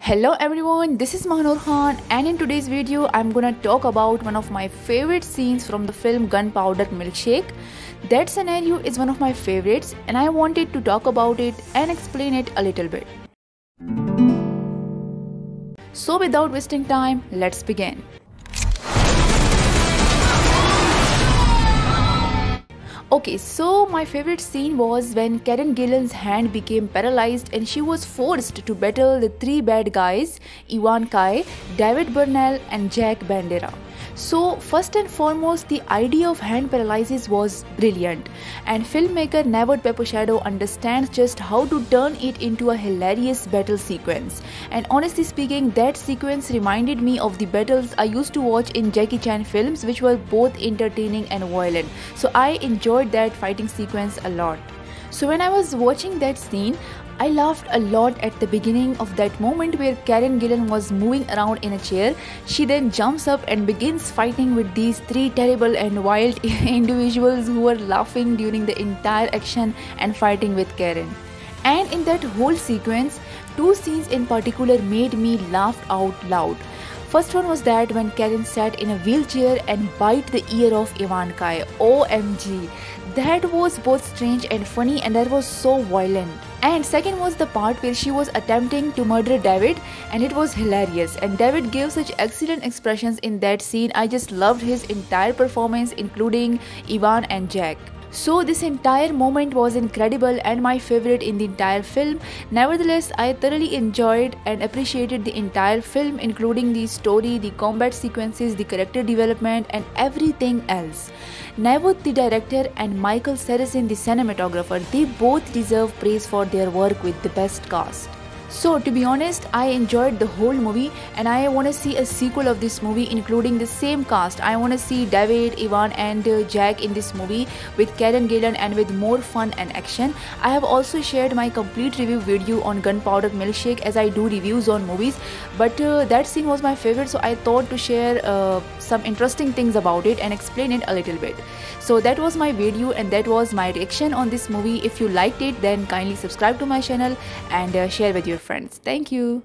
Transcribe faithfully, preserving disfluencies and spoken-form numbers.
Hello everyone, this is Mahnoor Khan and in today's video I'm gonna talk about one of my favorite scenes from the film Gunpowder Milkshake. That scenario is one of my favorites and I wanted to talk about it and explain it a little bit. So without wasting time, let's begin. Okay, so my favorite scene was when Karen Gillan's hand became paralyzed and she was forced to battle the three bad guys, Ivan Kaye, David Burnell and Jack Bandera. So first and foremost, the idea of hand paralysis was brilliant and filmmaker Navot Papushado understands just how to turn it into a hilarious battle sequence. And honestly speaking, that sequence reminded me of the battles I used to watch in Jackie Chan films, which were both entertaining and violent. So I enjoyed that fighting sequence a lot. So when I was watching that scene, I laughed a lot at the beginning of that moment where Karen Gillan was moving around in a chair. She then jumps up and begins fighting with these three terrible and wild individuals who were laughing during the entire action and fighting with Karen. And in that whole sequence, two scenes in particular made me laugh out loud. First one was that when Karen sat in a wheelchair and bit the ear of Ivan Kaye. O M G, that was both strange and funny and that was so violent. And second was the part where she was attempting to murder David and it was hilarious, and David gave such excellent expressions in that scene. I just loved his entire performance, including Ivan and Jack. So this entire moment was incredible and my favorite in the entire film. Nevertheless, I thoroughly enjoyed and appreciated the entire film, including the story, the combat sequences, the character development and everything else. Navot the director and Michael Seresin the cinematographer, they both deserve praise for their work with the best cast. So to be honest, I enjoyed the whole movie and I want to see a sequel of this movie including the same cast. I want to see David, Ivan and uh, Jack in this movie with Karen Gillan and with more fun and action. I have also shared my complete review video on Gunpowder Milkshake as I do reviews on movies, but uh, that scene was my favorite, so I thought to share uh, some interesting things about it and explain it a little bit. So that was my video and that was my reaction on this movie. If you liked it, then kindly subscribe to my channel and uh, share with your friends. Thank you.